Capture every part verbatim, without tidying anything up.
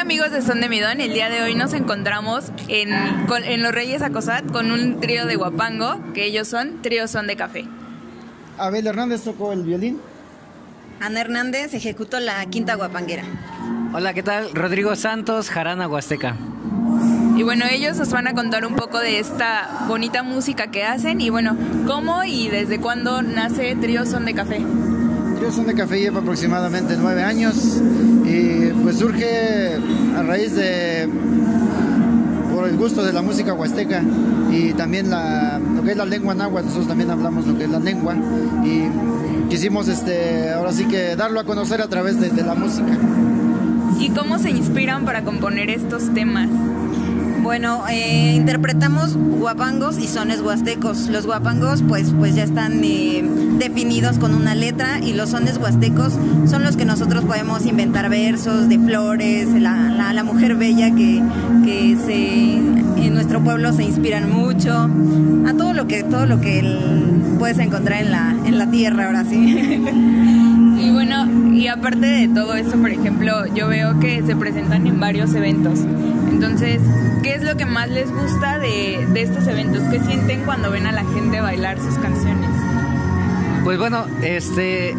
Amigos de Son de Midón, el día de hoy nos encontramos en, en Los Reyes Acosad con un trío de Huapango, que ellos son Trío Son de Café. Abel Hernández tocó el violín. Ana Hernández ejecutó la quinta huapanguera. Hola, ¿qué tal? Rodrigo Santos, jarana huasteca. Y bueno, ellos nos van a contar un poco de esta bonita música que hacen y bueno, cómo y desde cuándo nace Trío Son de Café. Trío Son de Café lleva aproximadamente nueve años y pues surge a raíz de por el gusto de la música huasteca y también la, lo que es la lengua náhuatl. Nosotros también hablamos lo que es la lengua y quisimos este, ahora sí que darlo a conocer a través de, de la música. ¿Y cómo se inspiran para componer estos temas? Bueno, eh, interpretamos huapangos y sones huastecos. Los huapangos pues, pues ya están eh, definidos con una letra y los sones huastecos son los que nosotros podemos inventar versos de flores, la, la, la mujer bella que, que se, en nuestro pueblo se inspiran mucho, a todo lo que, todo lo que puedes encontrar en la, en la tierra ahora sí. Y bueno, y aparte de todo esto, por ejemplo, yo veo que se presentan en varios eventos. Entonces, ¿qué es lo que más les gusta de, de estos eventos? ¿Qué sienten cuando ven a la gente bailar sus canciones? Pues bueno, este,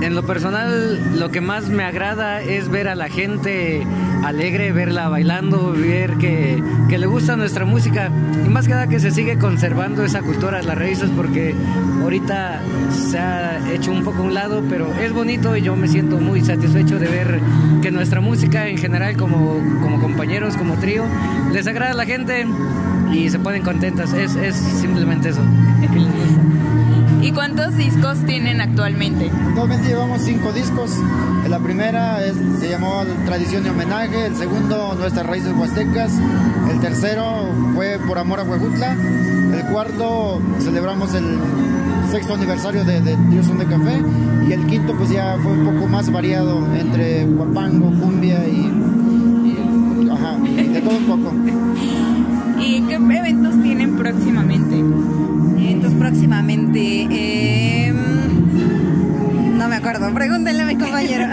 en lo personal, lo que más me agrada es ver a la gente alegre, verla bailando, ver que, que le gusta nuestra música. Y más que nada que se sigue conservando esa cultura, las raíces, porque ahorita se ha hecho un poco a un lado, pero es bonito y yo me siento muy satisfecho de ver que nuestra música en general, como, como compañeros, como trío, les agrada a la gente y se ponen contentas. Es, es simplemente eso. ¿Y cuántos discos tienen actualmente? Actualmente llevamos cinco discos. La primera es, se llamó Tradición y Homenaje, el segundo Nuestras Raíces Huastecas, el tercero fue Por Amor a Huejutla, el cuarto celebramos el sexto aniversario de, de Trío Son de Café y el quinto pues ya fue un poco más variado entre huapango, cumbia y, y, ajá, y de todo un poco. ¿Y qué eventos tienen próximamente? Entonces próximamente, eh, no me acuerdo, pregúntenle a mi compañero.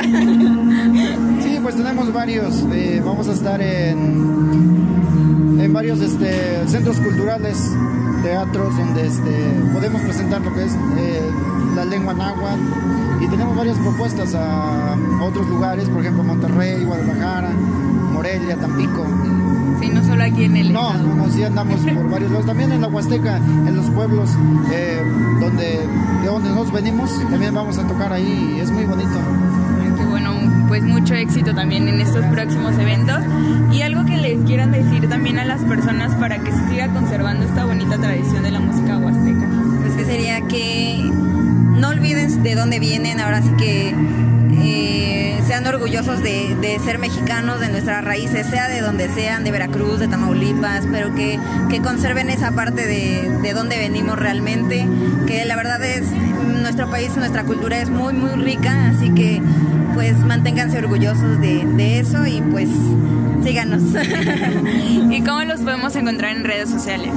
Sí, pues tenemos varios, eh, vamos a estar en, en varios este, centros culturales, teatros donde este, podemos presentar lo que es eh, la lengua náhuatl y tenemos varias propuestas a, a otros lugares, por ejemplo Monterrey, Guadalajara, Morelia, Tampico. Sí, no solo aquí en el No, no, no, sí andamos por varios lados. También en la Huasteca, en los pueblos eh, donde, de donde nos venimos, también vamos a tocar ahí. Es muy bonito. Qué bueno, pues mucho éxito también en estos próximos eventos. Y algo que les quieran decir también a las personas para que se siga conservando esta bonita tradición de la música huasteca. Pues que sería que no olviden de dónde vienen, ahora sí que... Eh, sean orgullosos de, de ser mexicanos, de nuestras raíces, sea de donde sean, de Veracruz, de Tamaulipas, pero que, que conserven esa parte de, de donde venimos realmente, que la verdad es, nuestro país, nuestra cultura es muy, muy rica, así que pues manténganse orgullosos de, de eso y pues síganos. ¿Y cómo los podemos encontrar en redes sociales?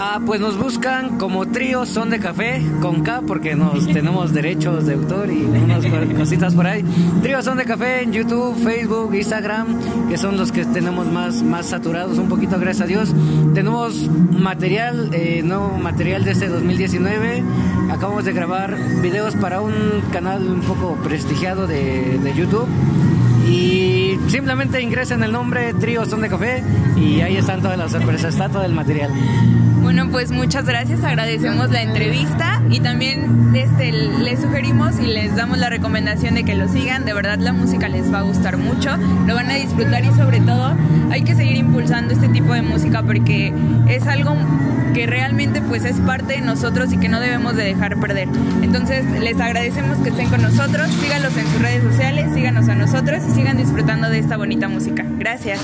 Ah, pues nos buscan como Trío Son de Café, con K, porque nos tenemos derechos de autor y unas cositas por ahí. Trío Son de Café en YouTube, Facebook, Instagram, que son los que tenemos más, más saturados un poquito, gracias a Dios. Tenemos material, eh, nuevo material desde dos mil diecinueve. Acabamos de grabar videos para un canal un poco prestigiado de, de YouTube. Y simplemente ingresen el nombre Trío Son de Café y ahí están todas las sorpresas, está todo el material. Bueno, pues muchas gracias, agradecemos la entrevista y también este, les sugerimos y les damos la recomendación de que lo sigan, de verdad la música les va a gustar mucho, lo van a disfrutar y sobre todo hay que seguir impulsando este tipo de música porque es algo que realmente pues es parte de nosotros y que no debemos de dejar perder. Entonces les agradecemos que estén con nosotros, síganlos en sus redes sociales, síganos a nosotros y sigan disfrutando de esta bonita música. Gracias.